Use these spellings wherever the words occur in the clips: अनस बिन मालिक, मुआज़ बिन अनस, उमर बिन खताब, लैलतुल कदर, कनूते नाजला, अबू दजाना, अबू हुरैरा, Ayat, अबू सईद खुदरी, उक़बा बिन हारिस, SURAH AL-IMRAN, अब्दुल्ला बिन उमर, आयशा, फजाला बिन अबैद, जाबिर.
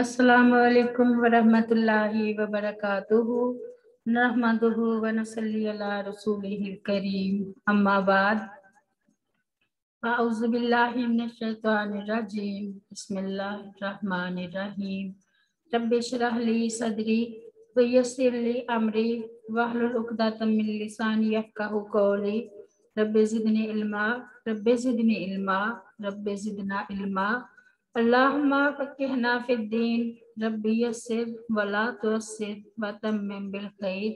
अस्सलामु अलैकुम वरहमतुल्लाहि वबरकातुहू नहमदुहू व नसल्ली अला रसूलिहिल करीम अम्मा बाद। औज़ु बिल्लाहि मिनश शैतानिर रजीम बिस्मिल्लाहिर रहमानिर रहीम रब्बि इश्रह ली सदरी व यस्सिर ली अमरी वहलुल उक़दतम मिन लिसानी यफ़क़हू क़ौली रब्बि ज़िदनी इल्मा रब्बि ज़िदना इल्मा अल्लाहुम्मा फ़क़्हिना फ़िद्दीन रब्बी यस्सिर वला तुअस्सिर वतम्मिम बिल ख़ैर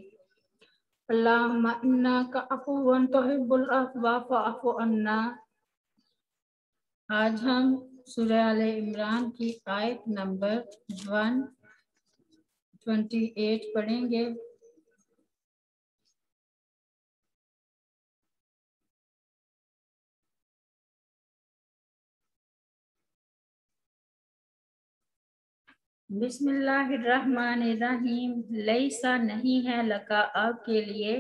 अल्लाहुम्मा इन्नका अफ़ुव्वुन तुहिब्बुल अफ़्वा फ़अफ़ु अन्ना। आज हम सूरह अल इमरान की आयत नंबर 128 पढ़ेंगे। बिस्मिल्लाहिर्रहमानिर्रहीम। लैसा नहीं है लका आपके लिए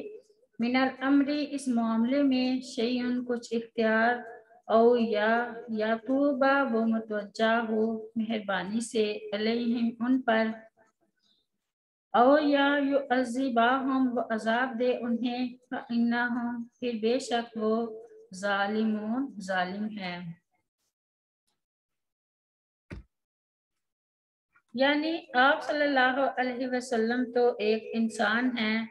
मिनल अमरी इस मामले में शैउन कुछ इख्तियार औ या तूबा वो मुतवज्जा हो मेहरबानी से अलैहिम उन पर औ या युअज़्ज़िबहुम वो अजाब दे उन्हें फ़इन्नहुम फिर बेशक वो ज़ालिमून ज़ालिम है। यानी आप सल्लल्लाहु अलैहि वसल्लम तो एक इंसान हैं,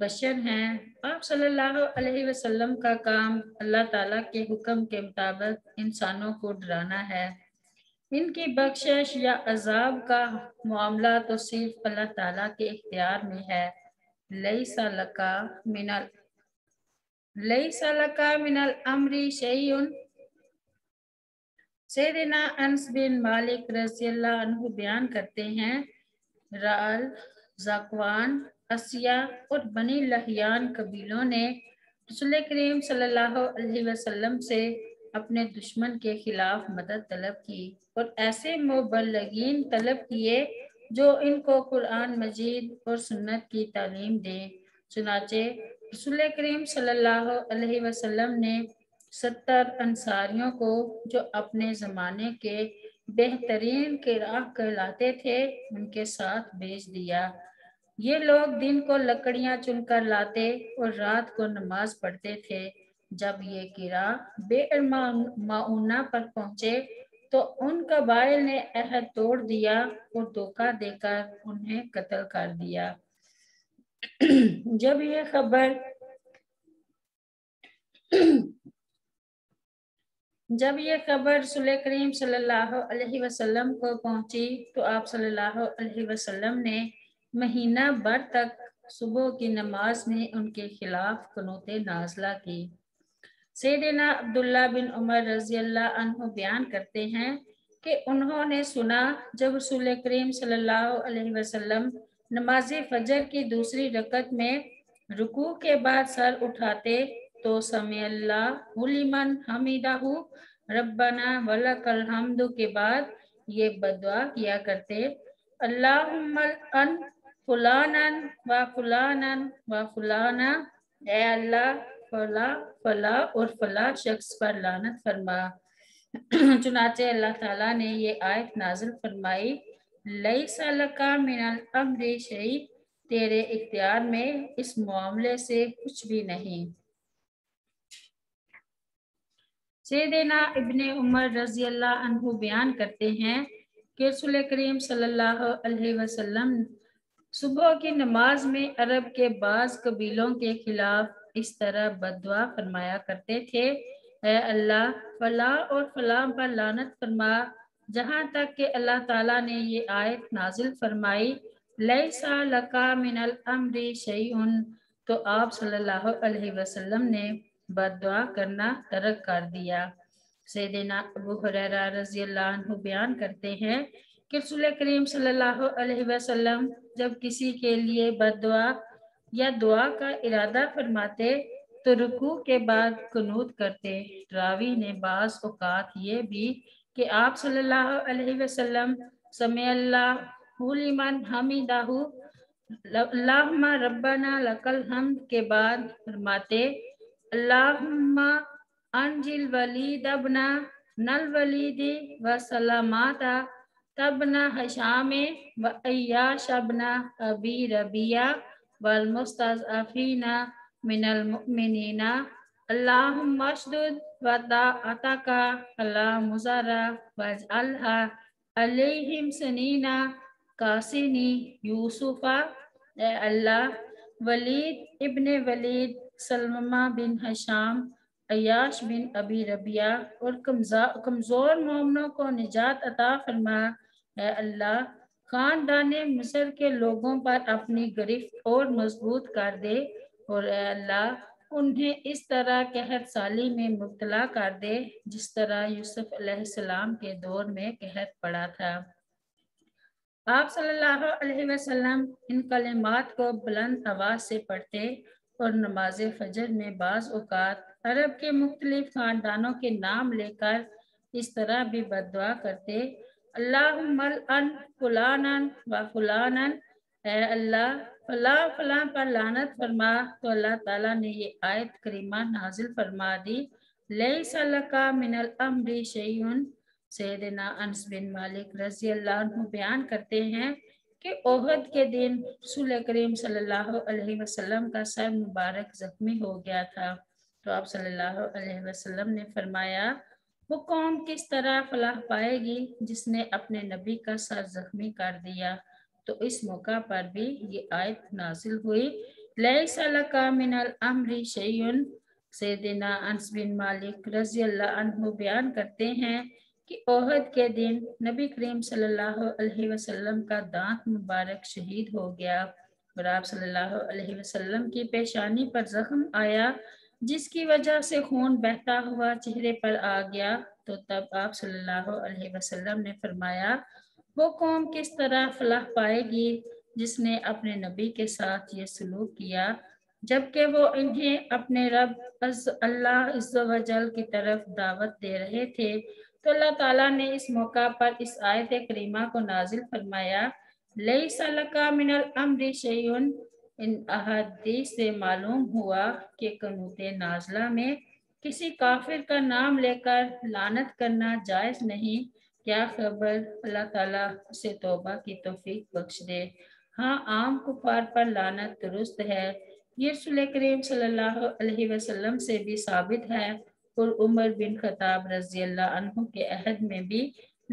बशर हैं। आप सल्लल्लाहु अलैहि वसल्लम का काम अल्लाह ताला के हुक्म के मुताबिक इंसानों को डराना है। इनकी बख्शिश या अजाब का मामला तो सिर्फ अल्लाह ताला के इख्तियार में है। लैसा लका मिनल अमरी शैउन। सैयदना अनस बिन मालिक रज़ियल्लाहु अन्हु बयान करते हैं राल, ज़ाकवान, असिया और बनी लहयान कबीलों ने रसूल करीम सल्लल्लाहु अलैहि वसल्लम से अपने दुश्मन के खिलाफ मदद तलब की और ऐसे मुबल्लिगीन तलब किए जो इनको कुरान मजीद और सुन्नत की तालीम दें। चुनाचे रसूल करीम सल्लल्लाहु अलैहि वसल्लम ने 70 अंसारियों को जो अपने ज़माने के बेहतरीन किराह कहलाते थे उनके साथ भेज दिया। ये लोग दिन को लकड़ियाँ चुनकर लाते और रात को नमाज पढ़ते थे। जब ये किराह बेअरमाउना पर पहुँचे तो उन कबाइल ने अहद तोड़ दिया और धोखा देकर उन्हें कत्ल कर दिया। जब ये खबर रसूल करीम सल्लल्लाहु अलैहि वसल्लम को पहुंची तो आप सल्लल्लाहु अलैहि वसल्लम ने महीना भर तक सुबह की नमाज में उनके खिलाफ कनूते नाजला की। सैयदना अब्दुल्ला बिन उमर रज़ियल्लाहु अन्हु बयान करते हैं कि उन्होंने सुना जब रसूल करीम सल्लल्लाहु अलैहि वसल्लम नमाज फजर की दूसरी रकत में रुकू के बाद सर उठाते तो समिअल्लाहु लिमन हमिदहु रब्बना वलकल हम्दु के बाद ये बद्दुआ किया करते अल्लाहुम्मा अन फुलानन व फुलानन व फुलाना, ऐ अल्लाह फला फला और फला शख्स पर लानत फरमा। चुनाचे अल्लाह ताला ने ये आयत नाजिल फरमाई लैसा लका मिनल अम्रि शै, तेरे इख्तियार में इस मामले से कुछ भी नहीं। सैयदना इब्ने उमर रज़ियल्लाहु अन्हु बयान करते हैं कि रसूल करीम सल्लल्लाहु अलैहि वसल्लम सुबह की नमाज में अरब के बाज़ कबीलों के खिलाफ इस तरह बद्दुआ फरमाया करते थे ऐ अल्लाह फला और फला पर लानत फरमा। जहाँ तक कि अल्लाह ताला ने ये आयत नाजिल फरमाई लैसा लका मिनल अम्रि शैउन तो आप सल्लल्लाहु अलैहि वसल्लम ने बद्दुआ करना तरक कर दिया। सैयदना अबू हुरैरा रज़ियल्लाहु अन्हु बयान करते हैं कि रसूल करीम सल्लल्लाहु अलैहि वसल्लम जब किसी के लिए बद्दुआ या दुआ का इरादा फरमाते तो रुकू के बाद कुनूत करते। रावी ने बाज़ औक़ात ये भी कि आप सल्लल्लाहु अलैहि वसल्लम समिअल्लाहु लिमन हमिदहु अल्लाहुम्मा रब्बना लकल हम्द के बाद फरमाते अल्लाहुम्मा अंजिल वलीद अबना नल वलीदी व सलामाता तबना हशाम व अय्याशबना अबी रबिया वल मुस्तज़अफ़ीना मिनल मुमिनीना अल्लाहुम्मा अशदुद वताअतका अला मुज़रा वजअलहा अलैहिम सनीना कासिनी यूसुफा। ए अल्लाह, वलीद इब्ने वलीद, सलमा बिन हशाम, अयाश बिन अबी रबिया और कमज़ोर मोमिनों को निजात अता फरमा। ए अल्लाह, ख़ानदान मिस्र के लोगों पर अपनी गिरफ्त और मजबूत कर दे और ए अल्लाह उन्हें इस तरह कहर साली में मुब्तला कर दे जिस तरह यूसुफ अलैहिस्सलाम के दौर में कहर पड़ा था। आप सल्लल्लाहु अलैहि वसल्लम इन कलिमात को बुलंद आवाज़ से पढ़ते और नमाज फजर में बाज़ औक़ात अरब के मुख्तलिफ ख़ानदानों के नाम लेकर इस तरह भी बद्दुआ करते, अल्लाहुम्मल अन फुलानन व फुलानन। ए अल्लाह, फला फला पर लानत फरमा। तो अल्लाह ताला ने ये आयत करीमा नाजिल फरमा दी, लैसा लका मिनल अम्री शैउन। सैयदना अनस बिन मालिक रज़ी अल्लाह अन्हु बयान करते हैं कि ओहद के दिन रसूल करीम सल्लल्लाहु अलैहि वसल्लम का सर मुबारक जख्मी हो गया था। तो आप सल्लल्लाहु अलैहि वसल्लम ने फरमाया, वो कौम किस तरह फलाह पाएगी जिसने अपने नबी का सर जख्मी कर दिया। तो इस मौका पर भी ये आयत नाजिल हुई, लैसा लका मिनल अम्री शैउन। सैयदना अनस बिन मालिक रज़ी अल्लाह अन्हु बयान करते हैं कि ओहद के दिन नबी करीम सल्लल्लाहु अलैहि वसल्लम का दांत मुबारक शहीद हो गया और आप सल्लल्लाहु अलैहि वसल्लम की पेशानी पर जख्म आया जिसकी वजह से खून बहता हुआ चेहरे पर आ गया। तो तब आप सल्लल्लाहु अलैहि वसल्लम ने फरमाया, वो कौम किस तरह फलाह पाएगी जिसने अपने नबी के साथ ये सलूक किया जबकि वो इन्हें अपने रब अल्लाह अज़्ज़ो वजल की तरफ दावत दे रहे थे। तो अल्लाह ताला ने इस मौका पर इस आयत करीमा को नाजिल फरमाया, लैसा लका मिनल अम्री शैउन। इन अहादीस से मालूम हुआ कि कनूते नाजला में किसी काफिर का नाम लेकर लानत करना जायज़ नहीं। क्या खबर अल्लाह ताला उसे तौबा की तौफीक बख्श दे। हाँ, आम कुफार पर लानत दुरुस्त है। ये रसूल करीम सल्लल्लाहु अलैहि वसल्लम से भी साबित है और उमर बिन खताब रज़ी अल्लाह अन्हु के अहद में भी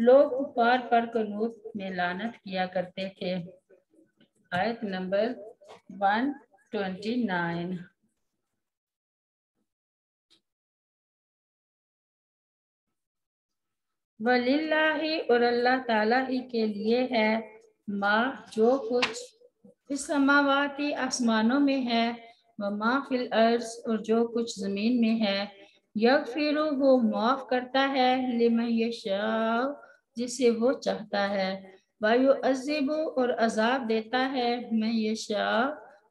लोग कुफार पर कनूत में लानत किया करते थे। आयत नंबर 129। वलिल्लाहि, और अल्लाह ताला ही के लिए है, माँ जो कुछ इस समावाती आसमानों में है, व माँ फिल अर्ज़, और जो कुछ जमीन में है, यगफिरु, वो माफ़ करता है, लिमन यशा, जिसे वो चाहता है, वायु अज़िबु, और अजाब देता है, मैं यशा,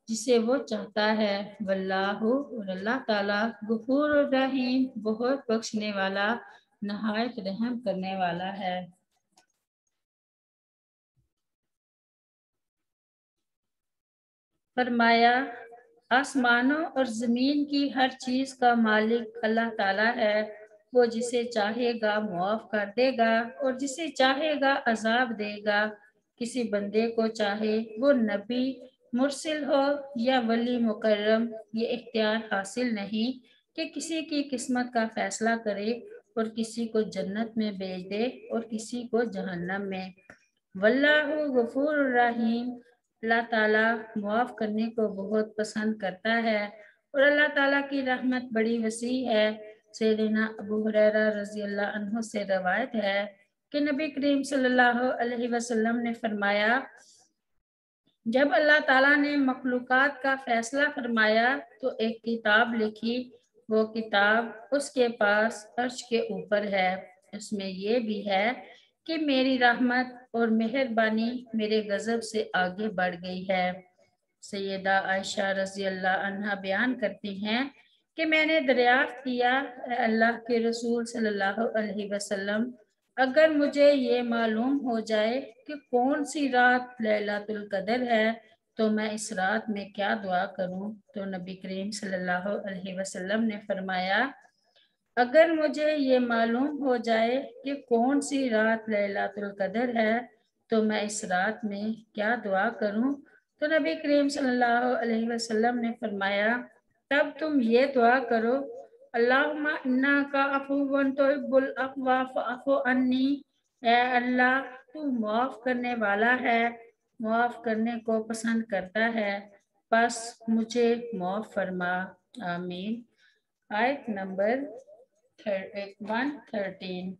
जिसे वो चाहता है, वल्लाहु, और अल्लाह ताला, गफूर रहीम, बहुत बख्शने वाला, नहायत रहम करने वाला है। फरमाया, आसमानों और ज़मीन की हर चीज़ का मालिक अल्लाह ताला है। वो जिसे चाहेगा मुआफ़ कर देगा और जिसे चाहेगा अजाब देगा। किसी बंदे को चाहे वो नबी मुरसिल हो या वली मुकर्रम, ये इख्तियार हासिल नहीं कि किसी की किस्मत का फ़ैसला करे और किसी को जन्नत में भेज दे और किसी को जहन्नम में। वल्लाहु गफूर रहीम, अल्लाह ताला मुआफ़ करने को बहुत पसंद करता है और अल्लाह ताला की रहमत बड़ी वसी है। सैयदना अबू हुरैरा रज़ी अल्लाह अन्हु से रवायत है कि नबी करीम सल्लल्लाहु अलैहि वसल्लम ने फरमाया, जब अल्लाह ताला ने मखलूक़ात का फ़ैसला फरमाया तो एक किताब लिखी, वो किताब उसके पास अर्श के ऊपर है। उसमें ये भी है कि मेरी रहमत और मेहरबानी मेरे गज़ब से आगे बढ़ गई है। सैयदा आयशा रज़ी अल्लाह अन्हा बयान करती हैं कि मैंने दरियाफ्त किया, अल्लाह के रसूल सल्लल्लाहु अलैहि वसल्लम, अगर मुझे ये मालूम हो जाए कि कौन सी रात लैलतुल कदर है तो मैं इस रात में क्या दुआ करूं। तो नबी करीम सल्लल्लाहु अलैहि वसल्लम ने फरमाया, अगर मुझे ये मालूम हो जाए कि कौन सी रात लैलातुल कदर है तो मैं इस रात में क्या दुआ करूं? तो नबी करीम सल्लल्लाहु अलैहि वसल्लम ने फरमाया, तब तुम ये दुआ करो, अल्लाहुम्मा इन्नका अफ़ुव्वुन तुहिब्बुल अफ़्वा फ़अफ़ु अन्नी, ऐ अल्लाह तू माफ़ करने वाला है, माफ़ करने को पसंद करता है, बस मुझे माफ़ फरमा, आमीन। आयत नंबर 113।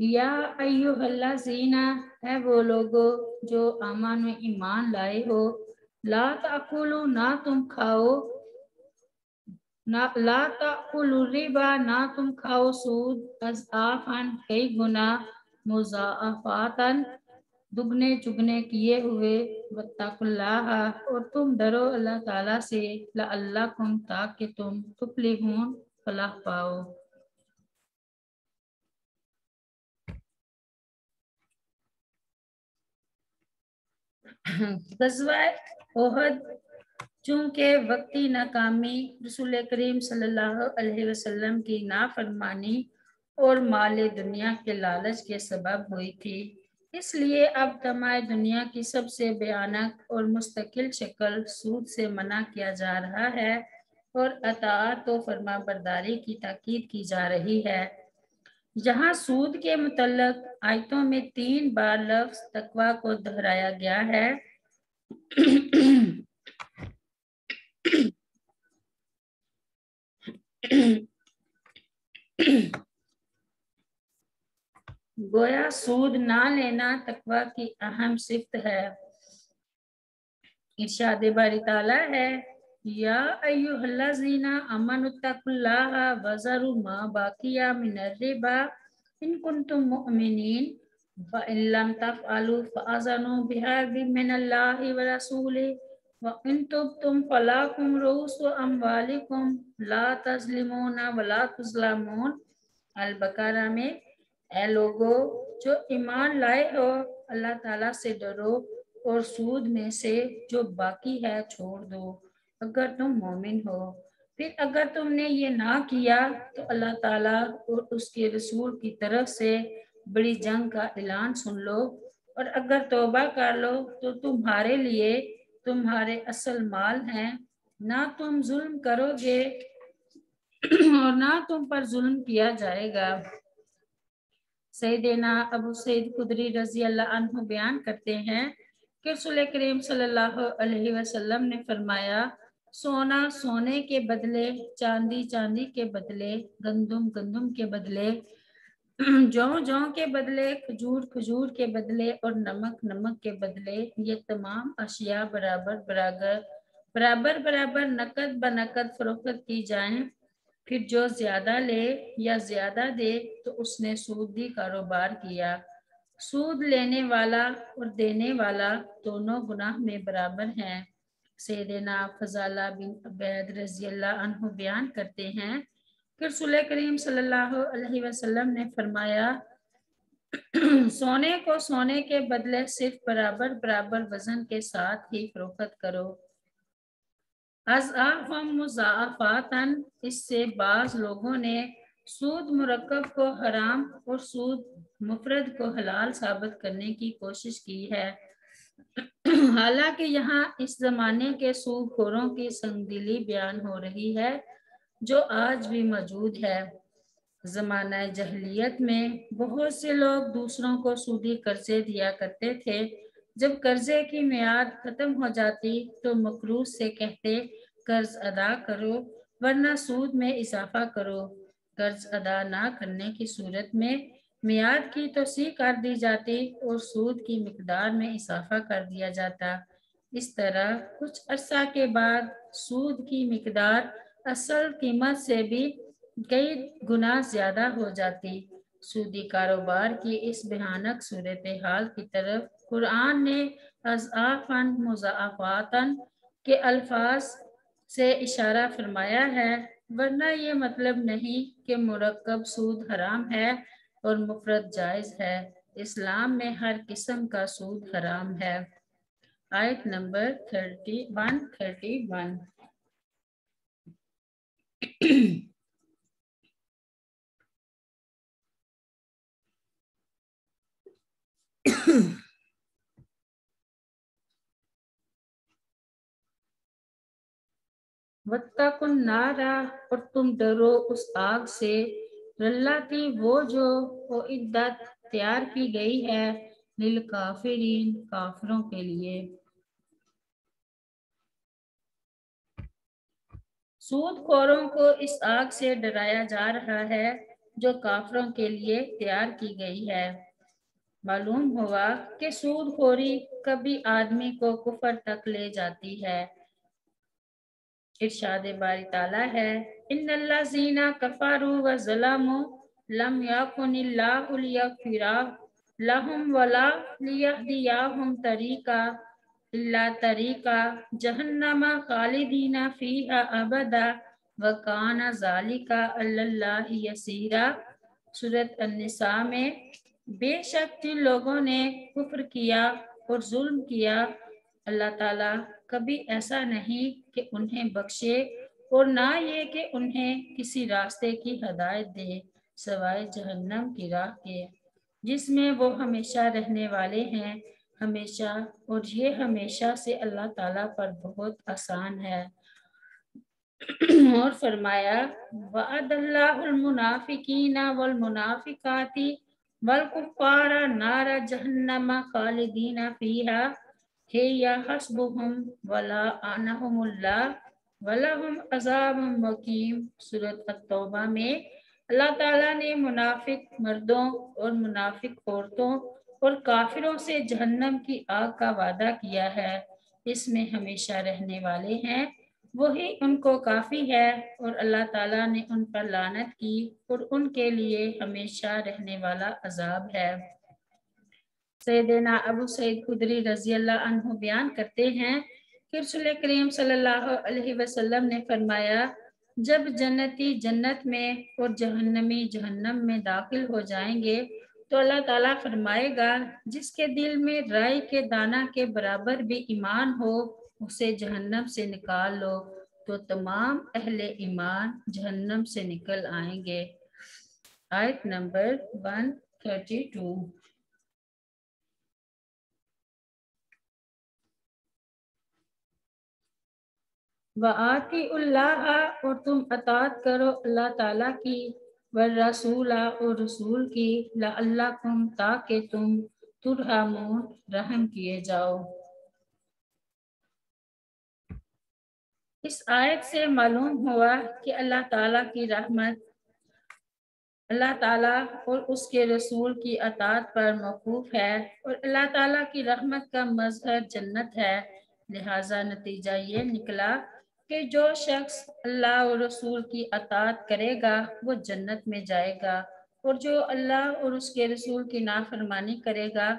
या अय्युहल्लज़ीना, है वो लोगो जो आमन में ईमान लाए हो, ला ताकुलू, ना तुम खाओ, ला ताकुलू रिबा, ना तुम खाओ सूद, अज़आफ़न, कई गुना, मुज़ाअफ़ातन, दुगने चुगने किए हुए, वत्ताकुल्लाह, और तुम डरो अल्लाह ताला से, लअल्लकुम, ताकि तुम तुफ़्लिहून, फलाह पाओ। ग़ज़वा-ए ओहद, चूँकि वक्ती नाकामी, रसूल करीम सल्लल्लाहु अलैहि वसल्लम की नाफरमानी और माल दुनिया के लालच के सबब हुई थी, इसलिए अब तमाम दुनिया की सबसे भयानक और मुस्तकिल शक्ल सूद से मना किया जा रहा है और अताअत और फरमा बरदारी की ताकीद की जा रही है। जहाँ सूद के मुतल्लक आयतों में 3 बार लफ्ज़ तकवा को दोहराया गया है, गोया सूद ना लेना तकवा की अहम सिफत है। इरशाद बारी ताला है, या अय्युहल्लज़ीना आमनुत्तकुल्लाह वज़रू मा बाकिया मिनर रिबा इन कुन्तुम मुअमिनीन व इन लम तफ़अलू फ़अज़नु बिहर्बिम मिनल्लाहि व रसूलिहि व इन तुब्तुम फ़लकुम रुऊसु अम्वालिकुम ला तज़लिमूना व ला तुज़्लमून। अल-बकरा में, ऐ लोगों जो ईमान लाए हो, अल्लाह ताला से डरो और सूद में से जो बाकी है छोड़ दो, अगर तुम मोमिन हो। फिर अगर तुमने ये ना किया तो अल्लाह ताला और उसके रसूल की तरफ से बड़ी जंग का ऐलान सुन लो, और अगर तौबा कर लो तो तुम्हारे लिए तुम्हारे असल माल हैं, ना तुम जुल्म करोगे और ना तुम पर जुल्म किया जाएगा। सैयदना अबू सईद खुदरी रजी अल्लाह अन्हु बयान करते हैं कि रसूल करीम सल्लल्लाहु अलैहि वसल्लम ने फरमाया, सोना सोने के बदले, चांदी चांदी के बदले, गंदुम गंदुम के बदले, जौ जौ के बदले, खजूर खजूर के बदले, और नमक नमक के बदले, ये तमाम अशिया बराबर नकद बनकद फरोख्त की जाएं। फिर जो ज्यादा ले या ज्यादा दे तो उसने सूदी कारोबार किया। सूद लेने वाला और देने वाला दोनों गुनाह में बराबर हैं। सैयदना फजाला बिन अबैद रजी अल्लाह अन्हु बयान करते हैं कि रसूल करीम सल्लल्लाहु अलैहि वसल्लम ने फरमाया, सोने को सोने के बदले सिर्फ बराबर वजन के साथ ही फरोख्त करो। अज़आफ़न मुज़ाअफ़ातन, इससे बाज़ लोगों ने सूद मुरक्कब को हराम और सूद मुफ़रद को हलाल साबित करने की कोशिश की है, हालांकि यहाँ इस जमाने के सूदखोरों की संगदिली बयान हो रही है जो आज भी मौजूद है। जमाना जहलियत में बहुत से लोग दूसरों को सूदी कर्जे दिया करते थे, जब कर्जे की मियाद खत्म हो जाती तो मकरूज से कहते, कर्ज अदा करो वरना सूद में इजाफा करो। कर्ज अदा ना करने की सूरत में मियाद की तोसी कर दी जाती और सूद की मिकदार में इजाफा कर दिया जाता। इस तरह कुछ अरसा के बाद सूद की मिकदार असल कीमत से भी कई गुना ज्यादा हो जाती। सूदी कारोबार की इस भयानक सूरत हाल की तरफ कुरान ने अज़ाफ़न मुज़ाफ़ातन के अल्फाज से इशारा फरमाया है, वरना ये मतलब नहीं कि मुरक्कब सूद हराम है और मुफरद जायज़ है। इस्लाम में हर किस्म का सूद हराम है। आयत नंबर 31। वत्तकुन नारा, और तुम डरो उस आग से रल्लाती वो जो इद्दत तैयार की गई है लिल काफिरीन, काफिरों के लिए। सूदखोरों को इस आग से डराया जा रहा है जो काफिरों के लिए तैयार की गई है। मालूम हुआ कि सूदखोरी कभी आदमी को कुफर तक ले जाती है। इरशाद बारी ताला है, इन्नल्लाज़ीना कफ़ारू व ज़लमू लम याकुनिल्लाहु लियग़फिरा लहुम वला लियहदियाहुम तरीका इल्ला तरीका जहन्नमा खालिदीना फीहा अबदा व काना ज़ालिका अल्लल्लाहि यसीरा। सूरत अन-निसा में बेशक जिन लोगों ने कुफ्र किया और जुल्म किया, अल्लाह ताला कभी ऐसा नहीं कि उन्हें बख्शे और ना ये कि उन्हें किसी रास्ते की हदायत दे सवाए जहन्नम की राह के, जिसमें वो हमेशा रहने वाले हैं हमेशा, और ये हमेशा से अल्लाह ताला पर बहुत आसान है। और फरमाया, वअदल्लाहुल मुनाफिकीना वल मुनाफिकाति वल कुफ़ारा नारा जहन्नमा खालिदीना फीहा हिया हस्बुहुम वला आनहुमुल्लाह वलहुम अज़ाबुम मुक़ीम। सूरत अत-तौबा में अल्लाह ताला ने मुनाफिक मर्दों और मुनाफिक औरतों और काफिरों से जहन्नम की आग का वादा किया है। इसमें हमेशा रहने वाले हैं, वही उनको काफ़ी है, और अल्लाह ताला ने उन पर लानत की और उनके लिए हमेशा रहने वाला अजाब है। सैयदना अबू सईद खुदरी रज़ी अल्लाह अन्हु बयान करते हैं कि रसूल करीम सल्लल्लाहु अलैहि वसल्लम ने फरमाया, जब जन्नती जन्नत में और जहन्नमी जहन्नम में दाखिल हो जाएंगे तो अल्लाह ताला फरमाएगा, जिसके दिल में राई के दाना के बराबर भी ईमान हो उसे जहन्नम से निकाल लो, तो तमाम अहले ईमान जहन्नम से निकल आएंगे। आयत नंबर 132। वाती अल्लाह, और तुम अतात करो अल्लाह ताला की, व रसूला, और रसूल की, लअल्लकुम, ताकि तुम तुरहमून, रहम किए जाओ। इस आयत से मालूम हुआ कि अल्लाह ताला की रहमत अल्लाह ताला और उसके रसूल की अतात पर मौकूफ है, और अल्लाह ताला की रहमत का मजहर जन्नत है। लिहाजा नतीजा ये निकला कि जो शख्स अल्लाह और रसूल की अतात करेगा वो जन्नत में जाएगा, और जो अल्लाह और उसके रसूल की नाफरमानी करेगा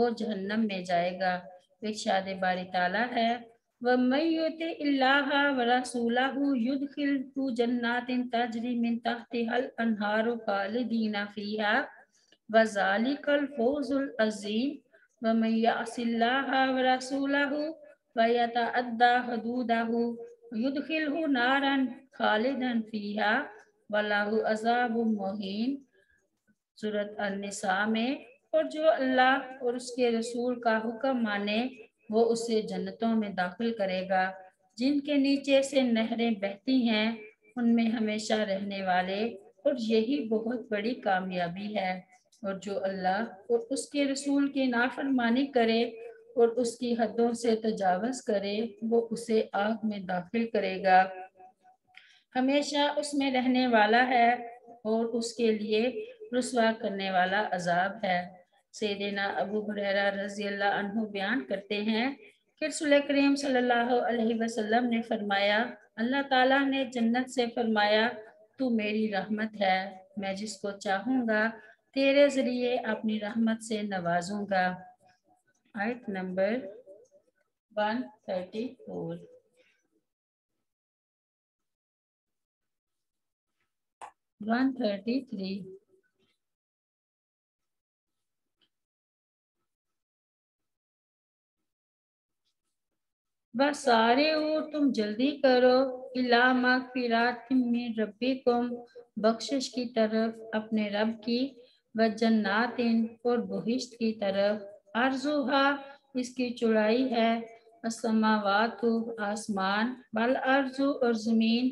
वो जहन्नम में जाएगा। इरशाद बारी ताला है, व मय्युति इल्लाह व रसूलहु युदखिलहु जन्नातिन तजरी मिन तहतिहल अनहारु खालिदीना फीहा व ज़ालिकल फौज़ुल अज़ीम व मय्यअसिल्लाह व रसूलहु व यतअद्दा हुदूदहु युदखिलहु नारन खालिदन फीहा वलाहु अज़ाबुम मुहीन। सूरत अन-निसा में, और जो अल्लाह और उसके रसूल का हुक्म माने वो उसे जन्नतों में दाखिल करेगा, जिनके नीचे से नहरें बहती हैं, उनमें हमेशा रहने वाले, और यही बहुत बड़ी कामयाबी है। और जो अल्लाह और उसके रसूल की नाफरमानी करे और उसकी हदों से तजावज़ करे वो उसे आग में दाखिल करेगा, हमेशा उसमें रहने वाला है, और उसके लिए रुसवा करने वाला अजाब है। सैयदना अबू हुरैरा रज़ी अल्लाह अन्हु बयान करते हैं कि रसूल करीम सल्लल्लाहु अलैहि वसल्लम ने फरमाया, अल्लाह ताला ने जन्नत से फरमाया, तू मेरी रहमत है, मैं जिसको चाहूँगा तेरे ज़रिए अपनी रहमत से नवाजूँगा। आयत नंबर 134। बस सारे हो तुम जल्दी करो इला मग़फ़िरतिम मिन रब्बिकुम, बख्शिश की तरफ अपने रब की, व जन्नातिन और बहिश्त की तरफ, अर्जुहा इसकी चौड़ाई है, अस्समावातु आसमान, बल अर्जु और ज़मीन,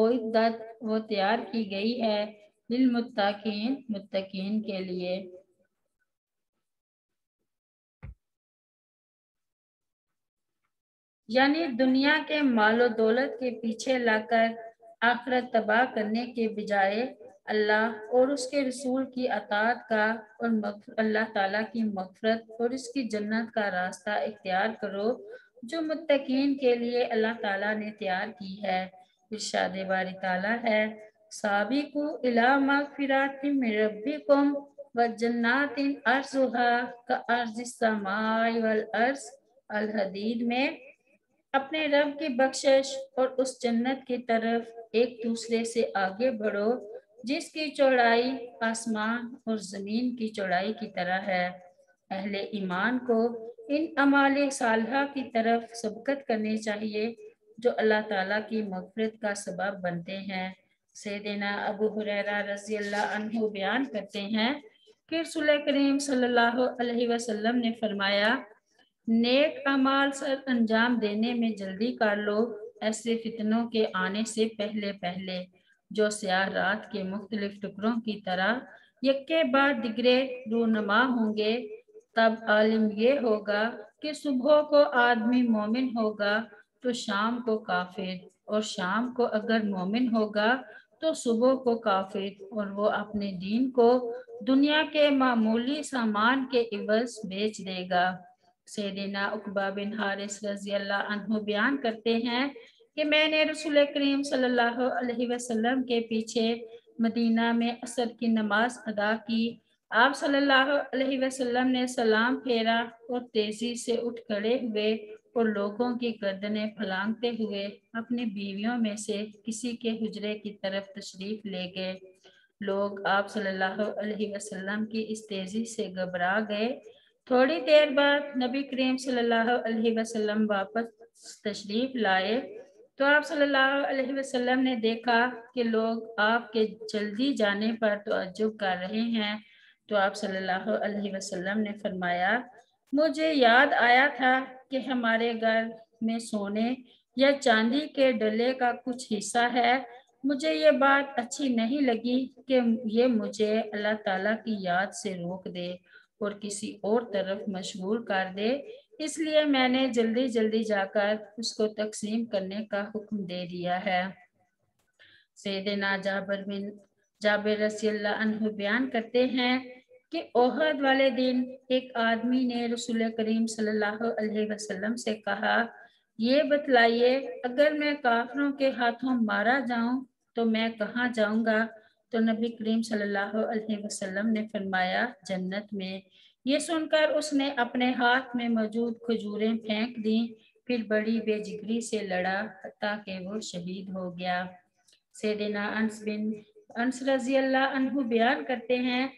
उइद्दत वो तैयार की गई है, लिल मुत्तकीन मुत्तकीन के लिए। यानी दुनिया के मालो दौलत के पीछे लाकर आखिरत तबाह करने के बजाय अल्लाह और उसके रसूल की अताअत का और अल्लाह ताला की मग़फ़िरत और इसकी जन्नत का रास्ता इख्तियार करो जो मुत्तकीन के लिए अल्लाह ताला ने तैयार की है। इरशाद बारी ताला है, साबिकू इला मग़फ़िरतिम मिन रब्बिकुम व जन्नातिन अर्ज़ुहा का अर्ज़िस समाई वल अर्ज़ अल-हदीद में अपने रब की बख्शिश और उस जन्नत की तरफ एक दूसरे से आगे बढ़ो जिसकी चौड़ाई आसमान और ज़मीन की चौड़ाई की तरह है। अहले ईमान को इन अमाल सालहा की तरफ सबकत करनी चाहिए जो अल्लाह ताला की मग़फ़िरत का सबब बनते हैं। सैयदना अबू हुरैरा रज़ी अल्लाह अन्हु बयान करते हैं कि रसूल करीम सल्लल्लाहु अलैहि वसल्लम ने फरमाया, नेक अमाल सर अंजाम देने में जल्दी कर लो ऐसे फितनों के आने से पहले पहले, जो स्याह रात के मुख्तलिफ टुकड़ों की तरह यक्के बाद दिगरे रूनमा होंगे। तब आलिम यह होगा कि सुबह को आदमी मोमिन होगा तो शाम को काफिर, और शाम को अगर मोमिन होगा तो सुबह को काफिर, और वो अपने दीन को दुनिया के मामूली सामान के इवज़ बेच देगा। सैयदना उक़बा बिन हारिस रज़ी अल्लाह अन्हु बयान करते हैं कि मैंने रसूल करीम सल्लल्लाहु अलैहि वसल्लम के पीछे मदीना में असर की नमाज अदा की। आप सल्लल्लाहु अलैहि वसल्लम ने सलाम फेरा और तेज़ी से उठ खड़े हुए और लोगों की गर्दनें फलांगते हुए अपनी बीवियों में से किसी के हुजरे की तरफ तशरीफ ले गए। लोग आप सल्लल्लाहु अलैहि वसल्लम की इस तेज़ी से घबरा गए। थोड़ी देर बाद नबी करीम सल्लल्लाहु अलैहि वसल्लम वापस तशरीफ लाए तो आप सल्लल्लाहु अलैहि वसल्लम ने देखा कि लोग आपके जल्दी जाने पर तअज्जुब कर रहे हैं। तो आप सल्लल्लाहु अलैहि वसल्लम ने फरमाया, मुझे याद आया था कि हमारे घर में सोने या चांदी के डले का कुछ हिस्सा है। मुझे ये बात अच्छी नहीं लगी कि ये मुझे अल्लाह ताला की याद से रोक दे और किसी और तरफ मशगूल कर दे, इसलिए मैंने जल्दी जल्दी जाकर उसको तकसीम करने का हुक्म दे दिया है। सैयदना जाबिर रज़ियल्लाहु अन्हु बयान करते हैं कि ओहद वाले दिन एक आदमी ने रसूल करीम सल्लल्लाहु अलैहि वसल्लम से कहा, ये बतलाइए अगर मैं काफिरों के हाथों मारा जाऊं तो मैं कहाँ जाऊंगा? तो नबी करीम सल्लल्लाहु अलैहि वसल्लम ने फरमाया, जन्नत में। ये सुनकर उसने अपने हाथ में मौजूद खजूरें फेंक दी, फिर बड़ी बेजिगरी से लड़ा हत्ता कि वो शहीद हो गया। सैयदना अनस रज़ी अल्लाह अन्हु बयान करते हैं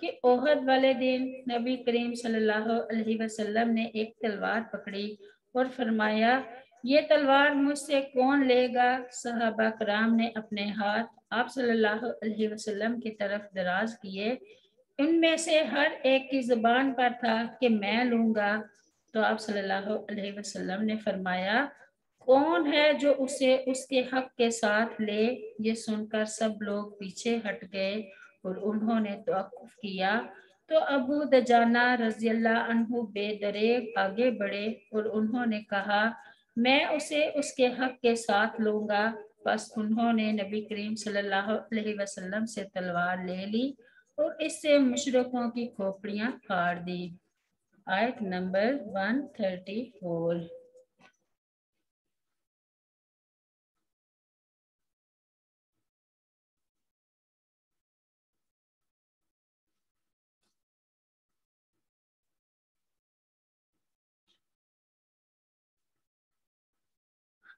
कि ओहद वाले दिन नबी करीम सल्लल्लाहु अलैहि वसल्लम ने एक तलवार पकड़ी और फरमाया, ये तलवार मुझसे कौन लेगा? सहाबा कराम ने अपने हाथ आप सल्लल्लाहु अलैहि वसल्लम की तरफ दराज किए। उनमें से हर एक की जुबान पर था कि मैं लूँगा। तो आप सल्लल्लाहु अलैहि वसल्लम ने फरमाया, कौन है जो उसे उसके हक के साथ ले? ये सुनकर सब लोग पीछे हट गए और उन्होंने तवक़्फ़ किया। तो अबू दजाना रज़ियल्लाहु अन्हु बेदरेग आगे बढ़े और उन्होंने कहा, मैं उसे उसके हक के साथ लूँगा। बस उन्होंने नबी करीम सल्लल्लाहु अलैहि वसल्लम से तलवार ले ली और इससे मुशरिकों की खोपड़ियां फाड़ दी। आयत नंबर 134।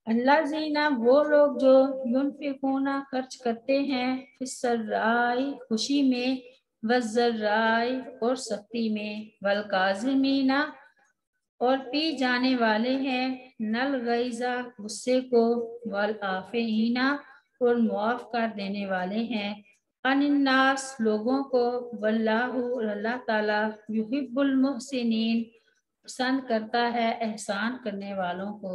अल्लाजीना वो लोग जो युनफिकूना खर्च करते हैं फिस्सर्राय खुशी में वज़र्राय और सख्ती में वलकाज़िमीना और पी जाने वाले हैं नल गईज़ा गुस्से को वल आफ़ीना और मुआफ़ कर देने वाले हैं अन्नास लोगों को वल्लाहु अल्लाह ताला युहिब्बुल मुहसिनीन पसंद करता है एहसान करने वालों को।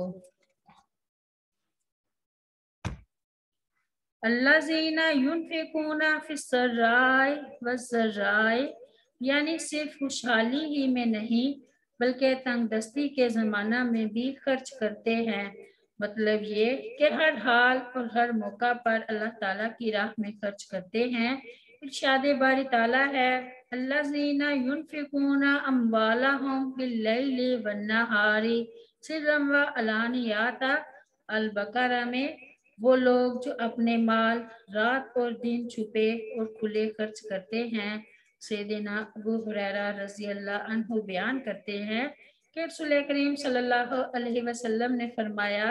अल्लाज़ीना युनफ़िकूना फ़िस्सर्राय वज़र्राय यानी सिर्फ खुशहाली ही में नहीं बल्कि तंगदस्ती के ज़माना में भी खर्च करते हैं। मतलब ये कि हर हाल और हर मौका पर अल्लाह ताला की राह में खर्च करते हैं। इरशाद बारी ताला है अल्लाज़ीना युनफ़िकूना अम्वालहुम बिल्लैली वन्नहारी सिर्रम व अलानियाता अल-बकरा में वो लोग जो अपने माल रात और दिन छुपे और खुले खर्च करते हैं। सैयदना अबू हुरैरा रज़ी अल्लाह अन्हु बयान करते हैं कि रसूल करीम सल्लल्लाहु अलैहि वसल्लम ने फरमाया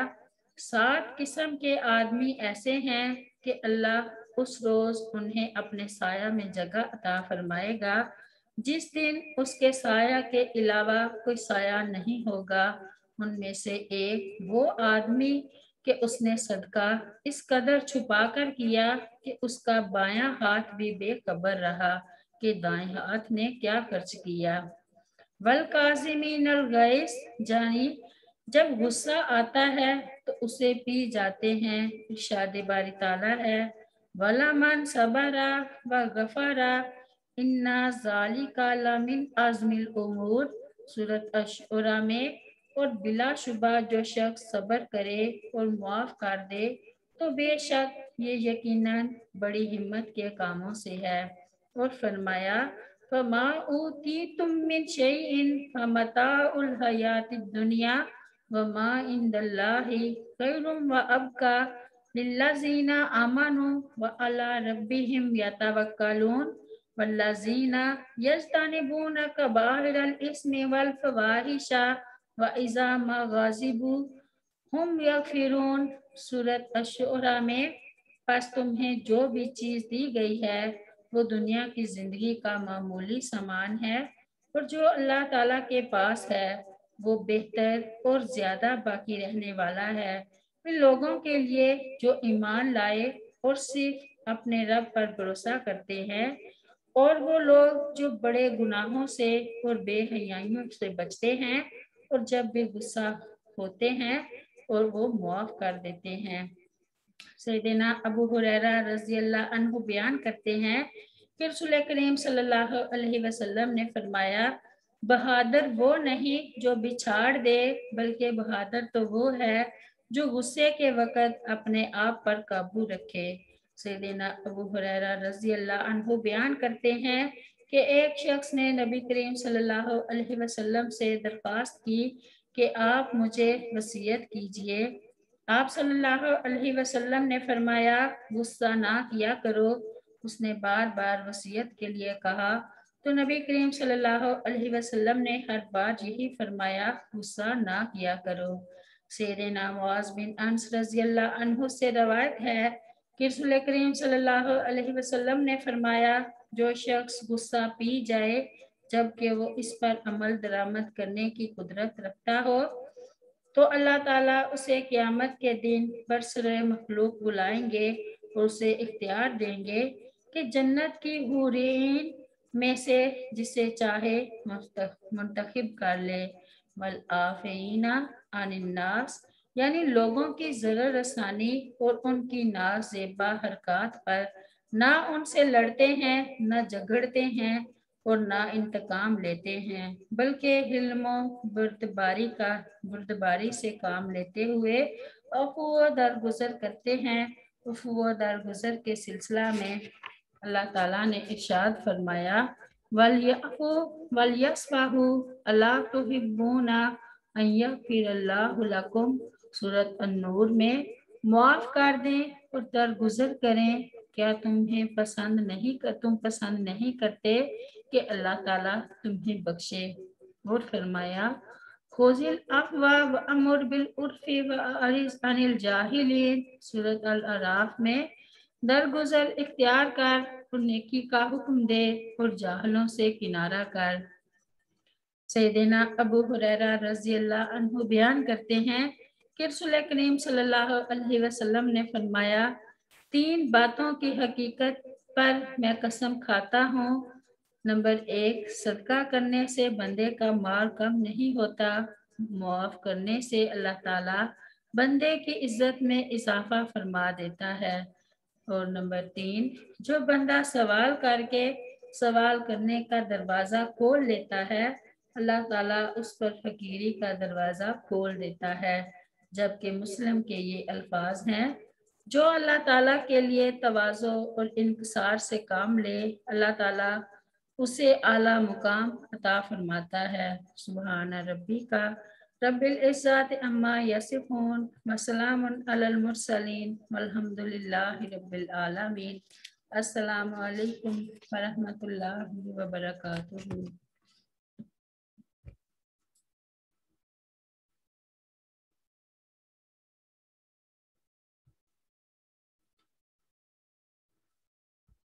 7 किस्म के आदमी ऐसे हैं कि अल्लाह उस रोज़ उन्हें अपने साया में जगह अता फरमाएगा जिस दिन उसके साया के अलावा कोई साया नहीं होगा। उनमें से एक वो आदमी कि उसने सदका इस कदर छुपा कर किया कि उसका बायां हाथ भी बेखबर रहा कि दाएं हाथ ने क्या खर्च किया। वलकाज़िमीन अलगैस जानी जब गुस्सा आता है तो उसे पी जाते हैं। इरशाद बारी ताला है वलामन सबरा व गफरा इन्ना ज़ालिका लमिन आज़मिल उमूर सूरत अश-शुरा में। और बिलाशुबा जो शख्स सब्र करे और मुआफ़ कर दे तो बेशक ये यकीनन बड़ी हिम्मत के कामों से है। और फरमाया फमा ऊतीतुम मिन शैइन फमताउल हयातिद दुनिया वमा इंदल्लाहि खैरुम व अबका लिल्लज़ीना आमनु व अला रब्बिहिम यतवक्कलून वल्लज़ीना यज्तनिबूना कबाइरल इस्मि वल फवाहिशा व इज़ा मा गाज़िबू हम यगफिरून सूरत अश-शुरा में। बस तुम्हें जो भी चीज़ दी गई है वो दुनिया की ज़िंदगी का मामूली सामान है और जो अल्लाह ताला के पास है वो बेहतर और ज़्यादा बाकी रहने वाला है उन लोगों के लिए जो ईमान लाए और सिर्फ अपने रब पर भरोसा करते हैं। और वो लोग जो बड़े गुनाहों से और बेहयाइयों से बचते हैं और जब भी गुस्सा होते हैं और वो मुआफ़ कर देते हैं। सैयदना अबू हुरैरा रज़ी अल्लाह अन्हु बयान करते हैं कि रसूल करीम सल्लल्लाहु अलैहि वसल्लम ने फरमाया बहादुर वो नहीं जो बिछाड़ दे बल्कि बहादुर तो वो है जो गुस्से के वक़्त अपने आप पर काबू रखे। सैयदना अबू हुरैरा रज़ी अल्लाह अन्हु बयान करते हैं कि एक शख्स ने नबी करीम सल्लल्लाहु अलैहि वसल्लम से दरख्वास्त की कि आप मुझे वसीयत कीजिए। आप सल्लल्लाहु अलैहि वसल्लम ने फरमाया गुस्सा ना किया करो। उसने बार बार वसीयत के लिए कहा तो नबी करीम सल्लल्लाहु अलैहि वसल्लम ने हर बार यही फरमाया गुस्सा ना किया करो। सैयदना मुआज़ बिन अनस रज़ी अल्लाह अन्हु से रवायत है कि रसूल करीम सल्लल्लाहु अलैहि वसल्लम ने फरमाया जो शख्स गुस्सा पी जाए जबकि वो इस पर अमल दरामद करने की कुदरत रखता हो तो अल्लाह ताला उसे क़यामत के दिन बरसरे मखलूक बुलाएंगे और उसे इख्तियार देंगे कि जन्नत की हूरीन में से जिसे चाहे मुंतखब कर ले। वल आफ़ीना अनिन्नास यानी लोगों की ज़रा रसानी और उनकी नाज़ेबा हरकत पर ना उनसे लड़ते हैं ना झगड़ते हैं और ना इंतकाम लेते हैं बल्कि हिल्मो बर्दबारी से काम लेते हुए अफ़्व दरगुज़र करते हैं। अफ़्व दरगुज़र के सिलसिला में अल्लाह ताला ने इरशाद फरमाया वलयअफ़ू वलयस्फ़हू अला तुहिब्बूना अन यग़फिरल्लाहु लकुम सूरत अन-नूर में मुआफ़ कर दें और दरगुज़र करें। क्या तुम पसंद नहीं करते कि अल्लाह ताला तुम्हें बख्शे। और फरमाया खोजिल अफवा व अमर बिल उर्फी व अरिज अनिल जाहिलीन। सूरत अल अराफ में दरगुजर इख्तियार कर और नेकी का हुक्म दे और जाहलों से किनारा कर। सैयदना अबू हुरैरा रजी अल्लाह अन्हु बयान करते हैं कि रसूल करीम सल्लल्लाहु अलैहि वसल्लम ने फरमाया, तीन बातों की हकीकत पर मैं कसम खाता हूँ। नंबर 1, सदका करने से बंदे का माल कम नहीं होता। मुआफ करने से अल्लाह ताला बंदे की इज्जत में इजाफा फरमा देता है। और नंबर 3, जो बंदा सवाल करके सवाल करने का दरवाज़ा खोल लेता है, अल्लाह ताला उस पर फकीरी का दरवाज़ा खोल देता है। जबकि मुस्लिम के ये अल्फाज हैं, जो अल्लाह ताला के लिए तवाज़ो और इंकसार से काम ले, अल्लाह ताला उसे आला मुकाम अता फरमाता है। सुबहाना रब्बी का रब्बिल इज़्ज़त अम्मा यसिफून वसलामुन अलल मुरसलीन वल्हम्दुलिल्लाहि रब्बिल आलमीन। अस्सलामु अलैकुम वरहमतुल्लाहि वबरकातुहू।